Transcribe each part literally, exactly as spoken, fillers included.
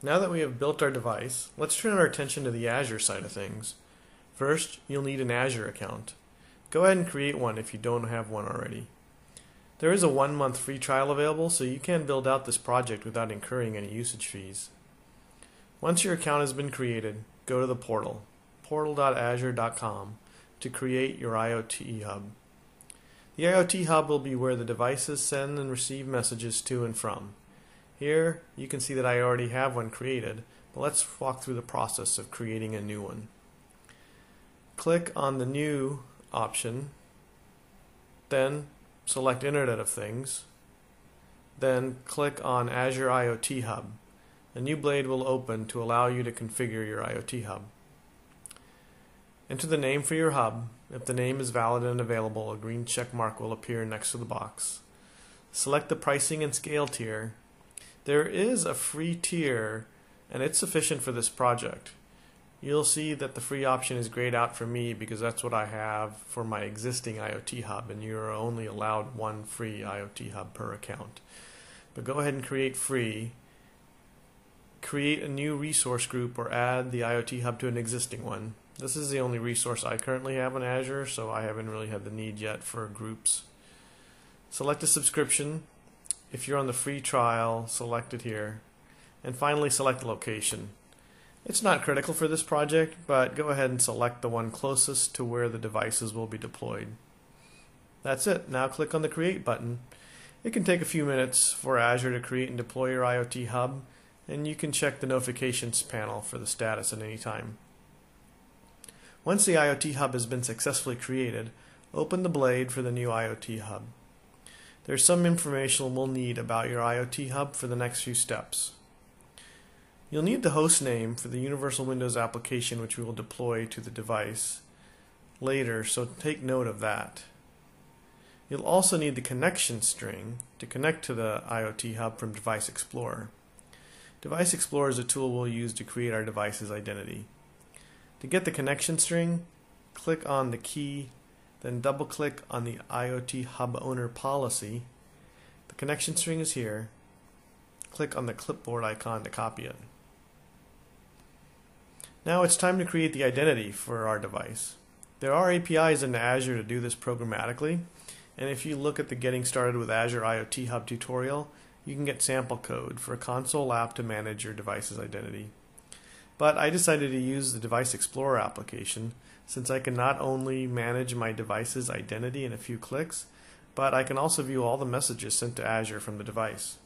Now that we have built our device, let's turn our attention to the Azure side of things. First, you'll need an Azure account. Go ahead and create one if you don't have one already. There is a one-month free trial available, so you can build out this project without incurring any usage fees. Once your account has been created, go to the portal, portal dot azure dot com, to create your IoT Hub. The IoT Hub will be where the devices send and receive messages to and from. Here, you can see that I already have one created, but let's walk through the process of creating a new one. Click on the New option, then select Internet of Things, then click on Azure IoT Hub. A new blade will open to allow you to configure your IoT Hub. Enter the name for your hub. If the name is valid and available, a green check mark will appear next to the box. Select the pricing and scale tier. There is a free tier, and it's sufficient for this project. You'll see that the free option is grayed out for me because that's what I have for my existing IoT Hub, and you're only allowed one free IoT Hub per account. But go ahead and create free, create a new resource group, or add the IoT Hub to an existing one. This is the only resource I currently have on Azure, so I haven't really had the need yet for groups. Select a subscription. If you're on the free trial, select it here. And finally, select location. It's not critical for this project, but go ahead and select the one closest to where the devices will be deployed. That's it. Now click on the Create button. It can take a few minutes for Azure to create and deploy your IoT Hub, and you can check the notifications panel for the status at any time. Once the IoT Hub has been successfully created, open the blade for the new IoT Hub. There's some information we'll need about your IoT Hub for the next few steps. You'll need the host name for the Universal Windows application which we will deploy to the device later, so take note of that. You'll also need the connection string to connect to the IoT Hub from Device Explorer. Device Explorer is a tool we'll use to create our device's identity. To get the connection string, click on the key, then double-click on the IoT Hub Owner Policy. The connection string is here. Click on the clipboard icon to copy it. Now it's time to create the identity for our device. There are A P Is in Azure to do this programmatically, and if you look at the Getting Started with Azure IoT Hub tutorial, you can get sample code for a console app to manage your device's identity. But I decided to use the Device Explorer application since I can not only manage my device's identity in a few clicks, but I can also view all the messages sent to Azure from the device.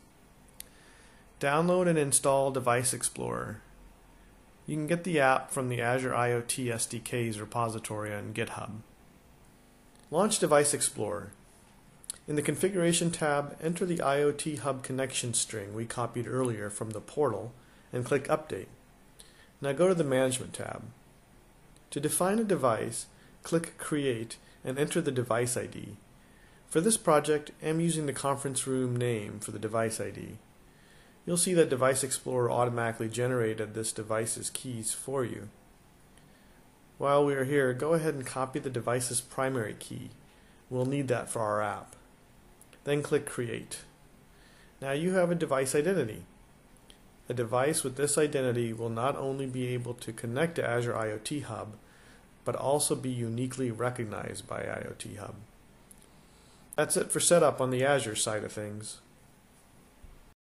Download and install Device Explorer. You can get the app from the Azure IoT S D K's repository on GitHub. Launch Device Explorer. In the Configuration tab, enter the IoT Hub connection string we copied earlier from the portal and click Update. Now go to the Management tab. To define a device, click Create and enter the device I D. For this project, I'm using the conference room name for the device I D. You'll see that Device Explorer automatically generated this device's keys for you. While we are here, go ahead and copy the device's primary key. We'll need that for our app. Then click Create. Now you have a device identity. A device with this identity will not only be able to connect to Azure IoT Hub, but also be uniquely recognized by IoT Hub. That's it for setup on the Azure side of things.